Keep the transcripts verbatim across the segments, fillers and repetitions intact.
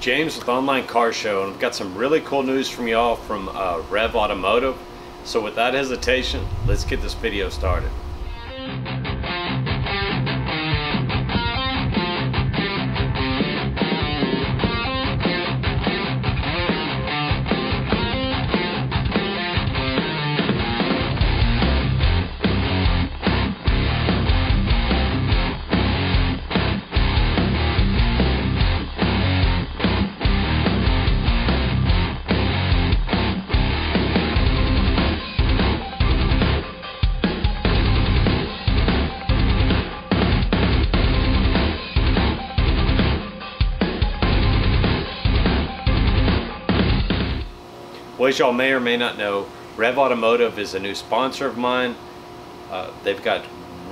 James with Online Car Show, and I've got some really cool news from y'all from uh, Rev Automotive. So without hesitation, let's get this video started. Well, as y'all may or may not know, Rev Automotive is a new sponsor of mine. Uh, they've got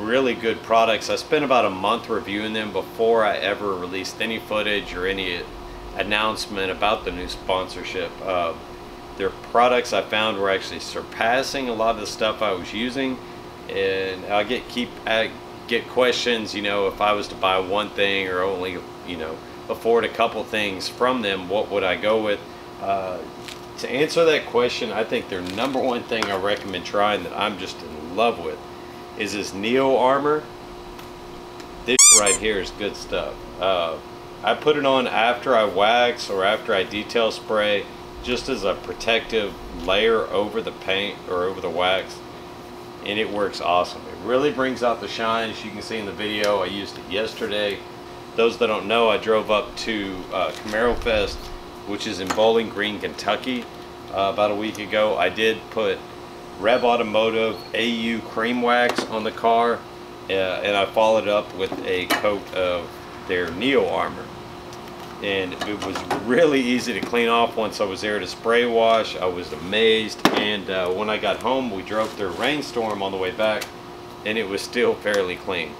really good products. I spent about a month reviewing them before I ever released any footage or any announcement about the new sponsorship. Uh, their products I found were actually surpassing a lot of the stuff I was using, and I get keep I get questions, you know, if I was to buy one thing or only, you know, afford a couple things from them, what would I go with? Uh, To answer that question, I think their number one thing I recommend trying that I'm just in love with is this Neo Armor. This right here is good stuff. Uh, I put it on after I wax or after I detail spray, just as a protective layer over the paint or over the wax, and it works awesome. It really brings out the shine. As you can see in the video, I used it yesterday. Those that don't know, I drove up to uh, Camaro Fest, which is in Bowling Green, Kentucky, uh, about a week ago. I did put Rev Automotive A U cream wax on the car, uh, and I followed up with a coat of their Neo Armor. And it was really easy to clean off once I was there to spray wash. I was amazed, and uh, when I got home, we drove through a rainstorm on the way back, and it was still fairly clean.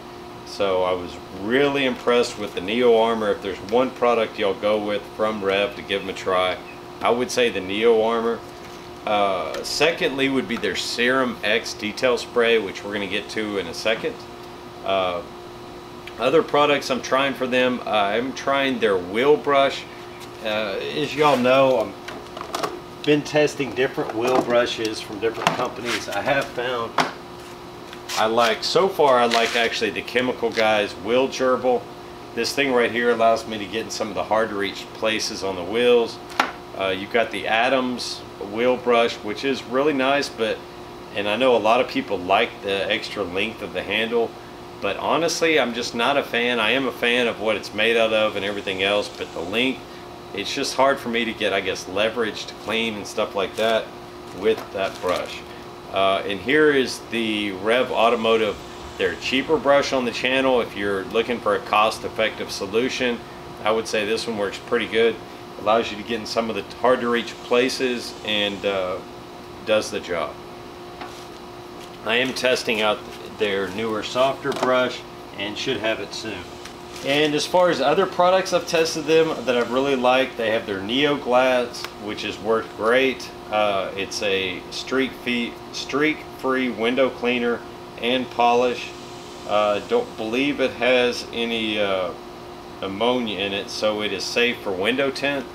So I was really impressed with the Neo Armor. If there's one product y'all go with from Rev to give them a try, I would say the Neo Armor. Uh, secondly would be their Cerum-X Detail Spray, which we're going to get to in a second. Uh, other products I'm trying for them, uh, I'm trying their wheel brush. Uh, as y'all know, I've been testing different wheel brushes from different companies. I have found I like, so far I like actually the Chemical Guys wheel gerbil. This thing right here allows me to get in some of the hard to reach places on the wheels. Uh, you've got the Adams wheel brush, which is really nice, but, and I know a lot of people like the extra length of the handle, but honestly I'm just not a fan. I am a fan of what it's made out of and everything else, but the length, it's just hard for me to get, I guess, leverage to clean and stuff like that with that brush. Uh, and here is the Rev Automotive, their cheaper brush on the channel. If you're looking for a cost-effective solution, I would say this one works pretty good. Allows you to get in some of the hard-to-reach places and uh, does the job. I am testing out their newer, softer brush and should have it soon. And as far as other products, I've tested them that I've really liked. They have their Neo Glass, which has worked great. Uh, it's a streak fee, streak-free window cleaner and polish. Uh, don't believe it has any uh, ammonia in it, so it is safe for window tint.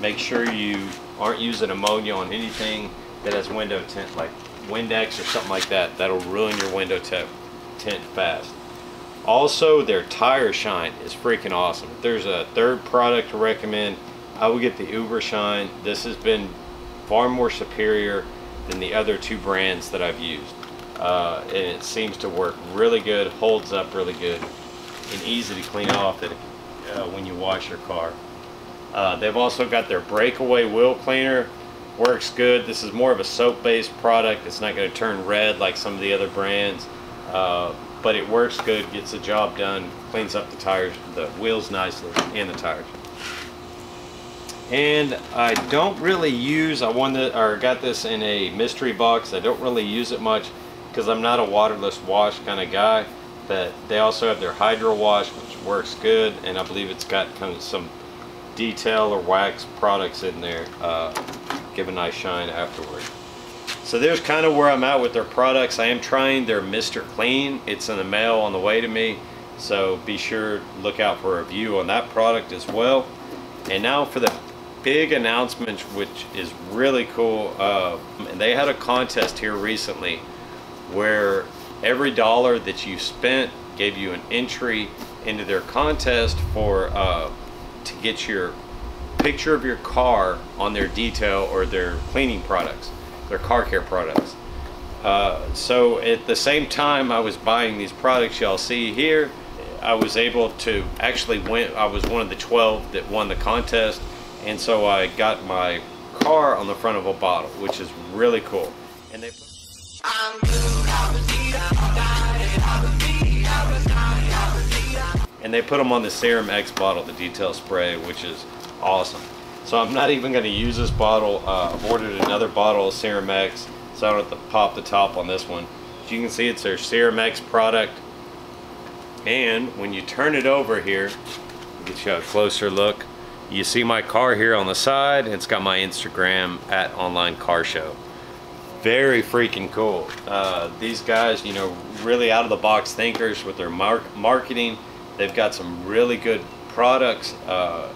Make sure you aren't using ammonia on anything that has window tint, like Windex or something like that. That'll ruin your window tint fast. Also, their tire shine is freaking awesome. If there's a third product to recommend, I would get the Uber Shine. This has been far more superior than the other two brands that I've used. Uh, and it seems to work really good, holds up really good, and easy to clean off it, uh, when you wash your car. Uh, they've also got their Breakaway Wheel Cleaner. Works good. This is more of a soap-based product. It's not going to turn red like some of the other brands. Uh, but it works good, gets the job done, cleans up the tires, the wheels nicely, and the tires. And I don't really use, I won the, or got this in a mystery box. I don't really use it much because I'm not a waterless wash kind of guy. But they also have their Hydro Wash, which works good, and I believe it's got kind of some detail or wax products in there, uh, give a nice shine afterward. So there's kind of where I'm at with their products. I am trying their Mister Clean. It's in the mail on the way to me, so be sure to look out for a review on that product as well. And now for the big announcement, which is really cool. Uh, they had a contest here recently where every dollar that you spent gave you an entry into their contest for uh, to get your picture of your car on their detail or their cleaning products, their car care products. Uh, so at the same time I was buying these products y'all see here, I was able to actually win. I was one of the twelve that won the contest, and so I got my car on the front of a bottle, which is really cool. And they put I'm good, I was eat, I was and they put them on the Cerum-X bottle, the detail spray, which is awesome. So I'm not even going to use this bottle. Uh, I've ordered another bottle of Cerum-X, so I don't have to pop the top on this one. As you can see, it's their Cerum-X product. And when you turn it over here, get you a closer look. You see my car here on the side. It's got my Instagram at Online Car Show. Very freaking cool. Uh, these guys, you know, really out of the box thinkers with their mar marketing. They've got some really good products. Uh,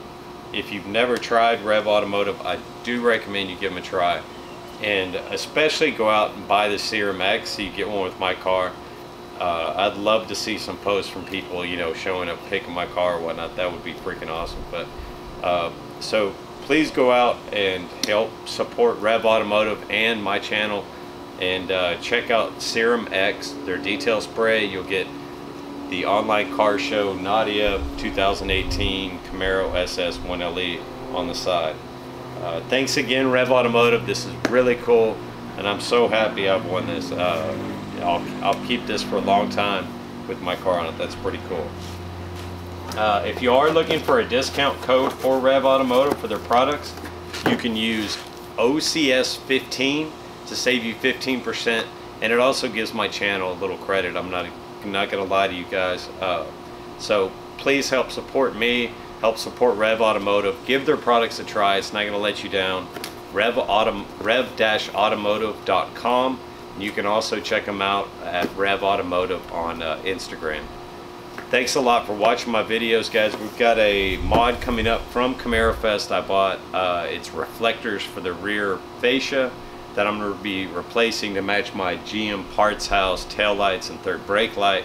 if you've never tried Rev Automotive, I do recommend you give them a try. And especially go out and buy the Cerum-X so you get one with my car. Uh, I'd love to see some posts from people, you know, showing up, picking my car or whatnot. That would be freaking awesome. But uh, so please go out and help support Rev Automotive and my channel, and uh, check out Cerum-X, their detail spray. You'll get the Online Car Show Nadia two thousand eighteen Camaro S S one L E on the side. Uh, thanks again, Rev Automotive. This is really cool, and I'm so happy I've won this. Uh, I'll, I'll keep this for a long time with my car on it. That's pretty cool. Uh, if you are looking for a discount code for Rev Automotive for their products, you can use O C S fifteen to save you fifteen percent, and it also gives my channel a little credit. I'm not I'm not gonna lie to you guys. Uh, so please help support me, help support Rev Automotive. Give their products a try. It's not gonna let you down. Rev Auto, rev automotive dot com. You can also check them out at Rev Automotive on uh, Instagram. Thanks a lot for watching my videos, guys. We've got a mod coming up from Camaro Fest I bought. Uh, it's reflectors for the rear fascia that I'm going to be replacing to match my G M Parts House taillights and third brake light.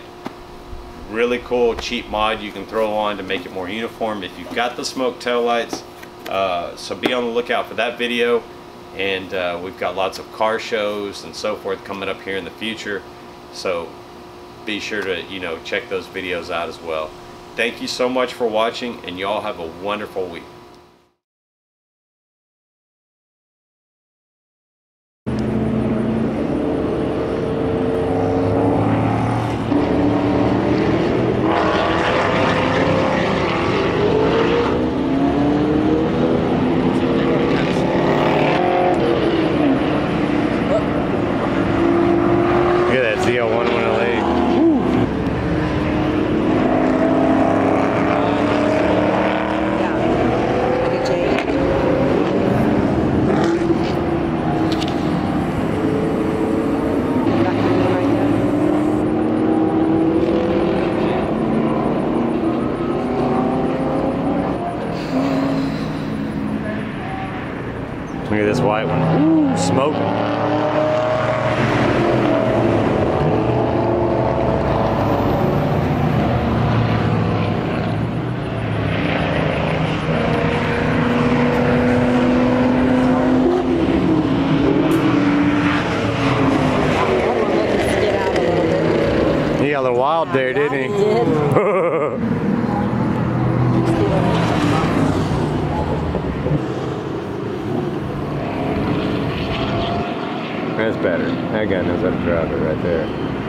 Really cool, cheap mod you can throw on to make it more uniform if you've got the smoke taillights. Uh, so be on the lookout for that video. And uh, we've got lots of car shows and so forth coming up here in the future, so be sure to, you know, check those videos out as well. Thank you so much for watching, and y'all have a wonderful week. Look at this white one. Ooh, smoke. He got a little wild there, didn't he? He did. That's better. That guy knows how to drive it right there.